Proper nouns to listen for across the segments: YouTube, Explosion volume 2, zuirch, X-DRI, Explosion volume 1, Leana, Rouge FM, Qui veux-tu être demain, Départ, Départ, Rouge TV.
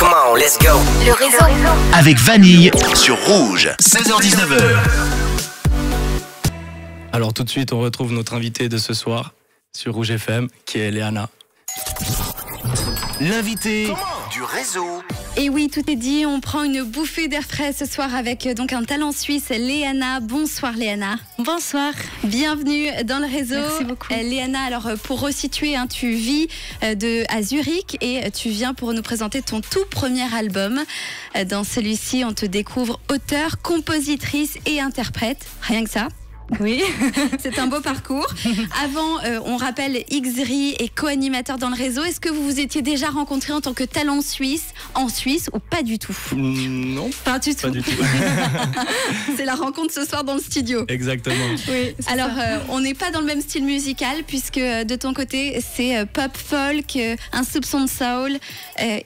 Come on, let's go. Le réseau. Avec Vanille sur Rouge, 16h-19h. Alors tout de suite, on retrouve notre invitée de ce soir sur Rouge FM, qui est Leana. L'invitée du réseau. Et oui, tout est dit, on prend une bouffée d'air frais ce soir avec donc un talent suisse, Leana. Bonsoir Leana. Bonsoir. Bienvenue dans le réseau. Merci beaucoup. Leana, alors pour resituer, hein, tu vis à Zurich et tu viens pour nous présenter ton tout premier album. Dans celui-ci, on te découvre auteur, compositrice et interprète. Rien que ça. Oui, c'est un beau parcours. Avant, on rappelle, X-DRI est co-animateur dans le réseau. Est-ce que vous vous étiez déjà rencontrés en tant que talent suisse, en Suisse, ou pas du tout? Non, pas du tout. C'est la rencontre ce soir dans le studio. Exactement. Oui, alors, on n'est pas dans le même style musical, puisque de ton côté, c'est pop, folk, un soupçon de soul,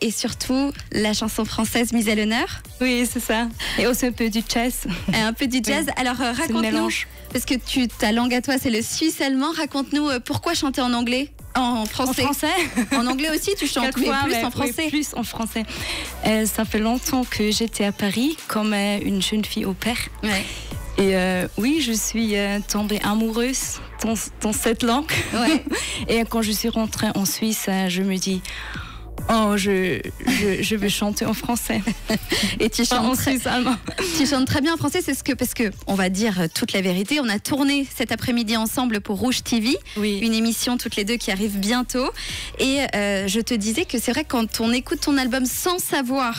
et surtout la chanson française mise à l'honneur. Oui, c'est ça. Et aussi un peu du jazz. Et un peu du jazz. Oui. Alors, raconte-nous. Parce que ta langue à toi, c'est le suisse-allemand. Raconte-nous pourquoi chanter en anglais, en français. En français. En anglais aussi, tu chantes fois, mais plus en français. Oui, plus en français. Ça fait longtemps que j'étais à Paris comme une jeune fille au pair. Ouais. Et oui, je suis tombée amoureuse dans cette langue. Ouais. Et quand je suis rentrée en Suisse, je me dis... Oh, je veux chanter en français. Et tu chantes en suisse allemand. Tu chantes très bien en français, c'est ce que, parce que on va dire toute la vérité. On a tourné cet après-midi ensemble pour Rouge TV, oui, une émission toutes les deux qui arrive bientôt. Et je te disais que c'est vrai, quand on écoute ton album sans savoir,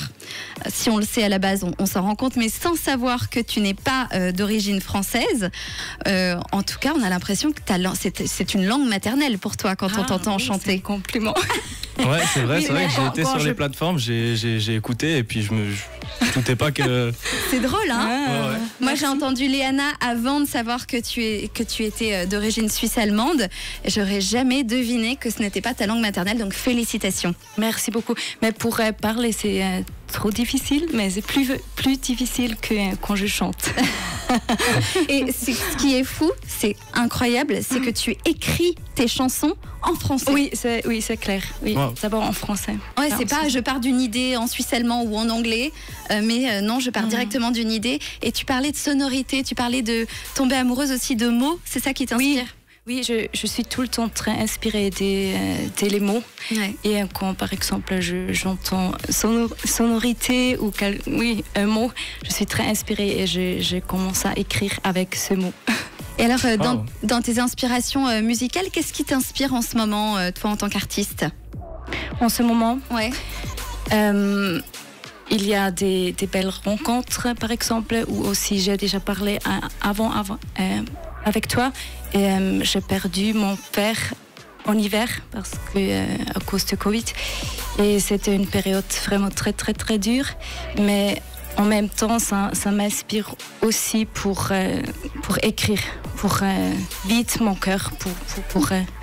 si on le sait à la base, on s'en rend compte, mais sans savoir que tu n'es pas d'origine française, en tout cas, on a l'impression que c'est une langue maternelle pour toi quand on t'entend chanter. Compliment. Ouais, c'est vrai, oui, que j'ai été sur les plateformes, j'ai écouté et puis je doutais pas que... C'est drôle, hein, ouais, ouais. Moi, j'ai entendu Leana avant de savoir que tu étais d'origine suisse-allemande. J'aurais jamais deviné que ce n'était pas ta langue maternelle, donc félicitations. Merci beaucoup. Mais pour parler, c'est... trop difficile, mais c'est plus difficile que quand je chante. Et ce qui est fou, c'est incroyable, c'est que tu écris tes chansons en français. Oui, c'est clair. Oui, wow. D'abord en français. Ouais, c'est pas je pars d'une idée en suisse allemand ou en anglais, mais non, je pars directement d'une idée. Et tu parlais de sonorité, tu parlais de tomber amoureuse aussi de mots. C'est ça qui t'inspire? Oui. Oui, je suis tout le temps très inspirée des mots. Ouais. Et quand, par exemple, j'entends sonorité ou un mot, je suis très inspirée et je commence à écrire avec ce mot. Et alors, dans tes inspirations musicales, qu'est-ce qui t'inspire en ce moment, toi, en tant qu'artiste? En ce moment, ouais. Il y a des belles rencontres, par exemple, où aussi j'ai déjà parlé avant avec toi. Et j'ai perdu mon père en hiver parce que à cause de Covid, et c'était une période vraiment très dure, mais en même temps ça m'inspire aussi pour écrire, pour vite mon cœur, pour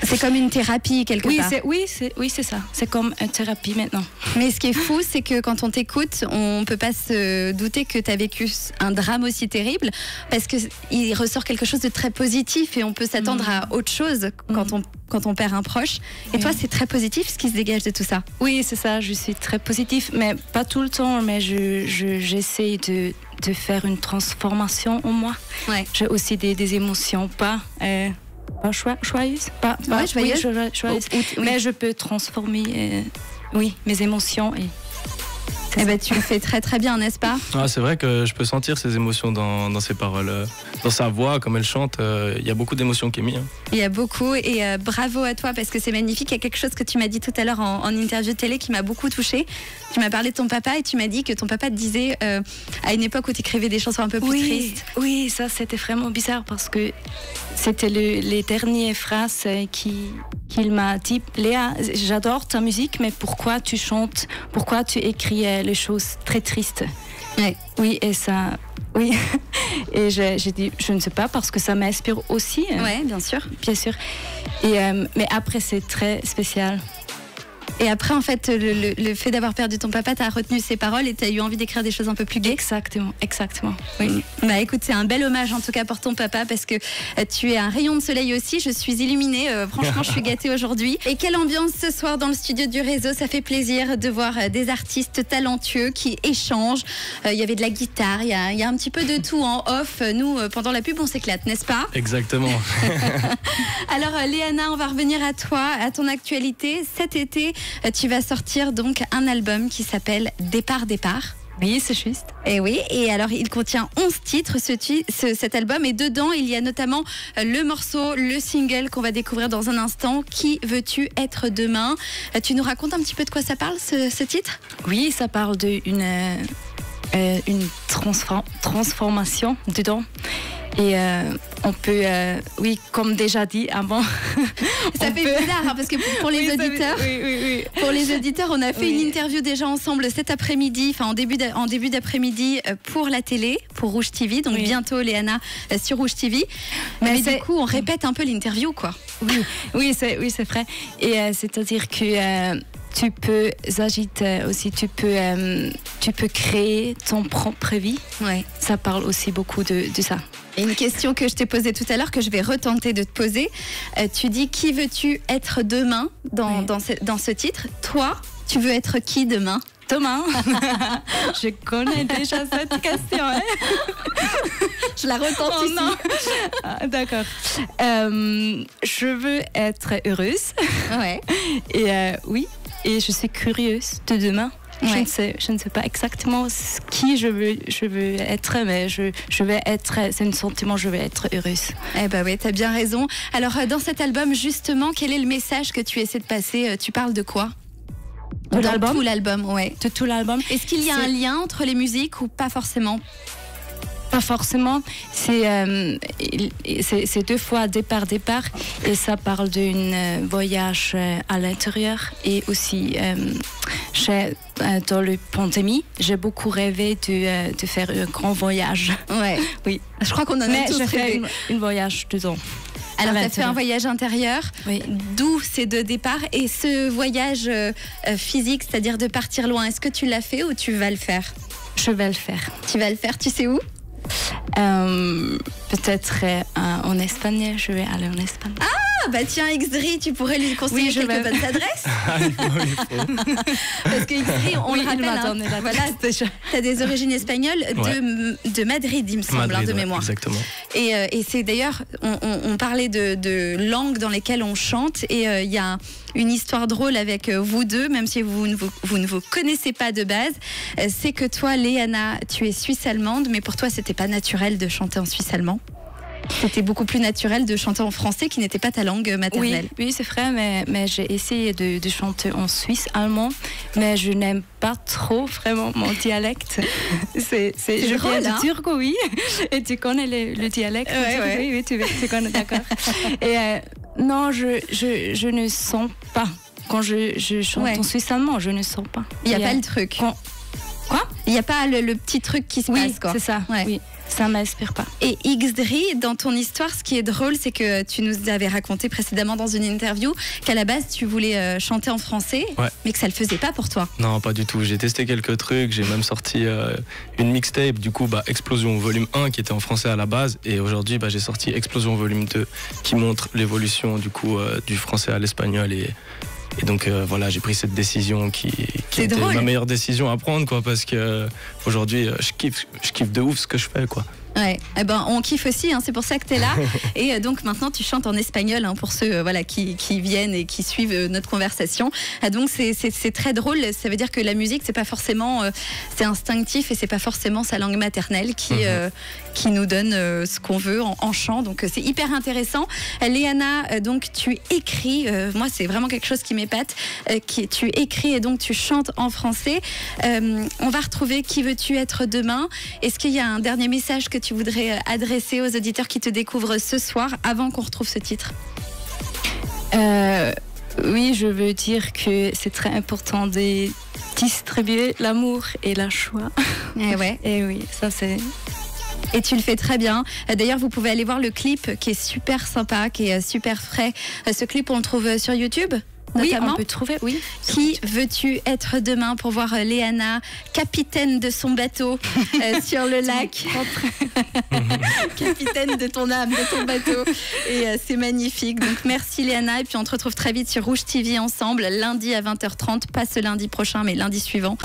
c'est comme une thérapie quelque part. Oui c'est ça, c'est comme une thérapie maintenant. Mais ce qui est fou, c'est que quand on t'écoute, on peut pas se douter que tu as vécu un drame aussi terrible, parce que il ressort quelque chose de très positif et on peut s'attendre à autre chose quand on perd un proche. Et toi, c'est très positif ce qui se dégage de tout ça. Oui, c'est ça, je suis très positif, mais pas tout le temps, mais j'essaye de faire une transformation en moi. Ouais. J'ai aussi des émotions pas joyeuses. Mais je peux transformer mes émotions. Eh ben, tu le fais très bien, n'est-ce pas? Ah, c'est vrai que je peux sentir ses émotions dans ses paroles, dans sa voix, comme elle chante. Il y a beaucoup d'émotions qui est mis. Il y a beaucoup, et bravo à toi, parce que c'est magnifique. Il y a quelque chose que tu m'as dit tout à l'heure en interview télé qui m'a beaucoup touchée. Tu m'as parlé de ton papa et tu m'as dit que ton papa te disait à une époque où tu écrivais des chansons un peu plus tristes. Oui, ça c'était vraiment bizarre parce que c'était les dernières phrases qu'il m'a dit. Léa, j'adore ta musique, mais pourquoi tu chantes, pourquoi tu écris les choses très tristes? Ouais. Oui, et ça, oui. Et j'ai dit, je ne sais pas, parce que ça m'inspire aussi. Oui, bien sûr. Bien sûr. Et, mais après, c'est très spécial. Et après, en fait, le fait d'avoir perdu ton papa, t'as retenu ses paroles et t'as eu envie d'écrire des choses un peu plus gaies. Exactement, exactement. Oui. Bah écoute, c'est un bel hommage en tout cas pour ton papa, parce que tu es un rayon de soleil aussi. Je suis illuminée, franchement, je suis gâtée aujourd'hui. Et quelle ambiance ce soir dans le studio du réseau. Ça fait plaisir de voir des artistes talentueux qui échangent. Il y avait de la guitare, il y a un petit peu de tout en off. Nous, pendant la pub, on s'éclate, n'est-ce pas? Exactement. Alors, Leana, on va revenir à toi, à ton actualité. Cet été, tu vas sortir donc un album qui s'appelle Départ, Départ. Oui, c'est juste. Et oui, et alors il contient 11 titres, cet album, et dedans il y a notamment le morceau, le single qu'on va découvrir dans un instant, Qui veux-tu être demain? Tu nous racontes un petit peu de quoi ça parle, ce titre? Oui, ça parle d'une transformation dedans. Et on peut, oui, comme déjà dit avant. Ça fait bizarre, hein, parce que pour les auditeurs, on a fait une interview déjà ensemble cet après-midi, enfin en début d'après-midi pour la télé, pour Rouge TV, donc bientôt Leana sur Rouge TV. Mais du coup, on répète un peu l'interview, quoi. Oui, c'est vrai. Et c'est-à-dire que tu peux agiter aussi, tu peux créer ton propre vie. Ouais. Ça parle aussi beaucoup de ça. Et une question que je t'ai posée tout à l'heure, que je vais retenter de te poser. Tu dis, qui veux-tu être demain dans ce titre? Toi, tu veux être qui demain? Demain. Je connais déjà cette question. Hein. Je la retente ici. Ah, d'accord. Je veux être heureuse. Ouais. Et oui. Et je suis curieuse de demain. Ouais. Je ne sais pas exactement qui je veux être, mais je vais être, c'est un sentiment, je vais être heureuse. Eh ben oui, t'as bien raison. Alors, dans cet album, justement, quel est le message que tu essaies de passer? Tu parles de quoi? De l'album? Tout l'album, ouais. De tout l'album. Est-ce qu'il y a un lien entre les musiques ou pas forcément? Pas forcément, c'est deux fois départ, et ça parle d'un voyage à l'intérieur, et aussi dans la pandémie, j'ai beaucoup rêvé de faire un grand voyage. Ouais. Oui, je crois qu'on en a tous rêvé. Un voyage dedans. Alors, tu as fait un voyage intérieur, oui. D'où ces deux départs, et ce voyage physique, c'est-à-dire de partir loin, est-ce que tu l'as fait ou tu vas le faire? Je vais le faire. Tu vas le faire, tu sais où? Peut-être en Espagne, je vais aller en Espagne. Ah, bah tiens, X-DRI, tu pourrais lui conseiller quelques bonnes adresses. Parce que X-DRI, on le rappelle, hein, voilà, t'as des origines espagnoles, ouais. de Madrid, il me semble, Madrid, hein, de mémoire. Exactement. Et c'est d'ailleurs, on parlait de langues dans lesquelles on chante, et il y a une histoire drôle avec vous deux, même si vous ne vous connaissez pas de base. C'est que toi, Leana, tu es suisse-allemande, mais pour toi, c'était pas naturel de chanter en suisse-allemand. C'était beaucoup plus naturel de chanter en français, qui n'était pas ta langue maternelle. Oui, c'est vrai, mais j'ai essayé de chanter en suisse-allemand, mais je n'aime pas trop vraiment mon dialecte. Je viens de Turquie, et tu connais le dialecte. Oui, tu connais, d'accord. Et non, je ne sens pas. Quand je chante en suisse-allemand, je ne sens pas. Il n'y a pas le truc. Quoi? Il n'y a pas le petit truc qui se passe, quoi. C'est ça, oui. Ça ne m'inspire pas. Et X-DRI, dans ton histoire, ce qui est drôle, c'est que tu nous avais raconté précédemment dans une interview qu'à la base, tu voulais chanter en français, mais que ça ne le faisait pas pour toi. Non, pas du tout. J'ai testé quelques trucs, j'ai même sorti une mixtape, du coup, Explosion volume 1, qui était en français à la base, et aujourd'hui, j'ai sorti Explosion volume 2, qui montre l'évolution, du coup, du français à l'espagnol. Et donc voilà, j'ai pris cette décision qui était ma meilleure décision à prendre, quoi, parce que aujourd'hui je kiffe de ouf ce que je fais, quoi. Ouais, eh ben, on kiffe aussi, hein, c'est pour ça que tu es là. Et donc maintenant tu chantes en espagnol, hein, pour ceux voilà, qui viennent et qui suivent notre conversation. Ah, donc c'est très drôle, ça veut dire que la musique, c'est pas forcément, c'est instinctif, et c'est pas forcément sa langue maternelle qui nous donne ce qu'on veut en chant. Donc c'est hyper intéressant. Leana, donc tu écris, moi c'est vraiment quelque chose qui m'épate, tu écris et donc tu chantes en français. On va retrouver Qui veux-tu être demain. Est-ce qu'il y a un dernier message que tu voudrais adresser aux auditeurs qui te découvrent ce soir avant qu'on retrouve ce titre? Oui, je veux dire que c'est très important de distribuer l'amour et la joie. Et oui, ça c'est... Et tu le fais très bien. D'ailleurs, vous pouvez aller voir le clip qui est super sympa, qui est super frais. Ce clip, on le trouve sur YouTube? notamment. Oui, on peut trouver, oui. Qui veux-tu être demain, pour voir Leana, capitaine de son bateau sur le lac. Capitaine de ton âme, de ton bateau. Et c'est magnifique. Donc merci Leana. Et puis on te retrouve très vite sur Rouge TV ensemble, lundi à 20h30. Pas ce lundi prochain, mais lundi suivant.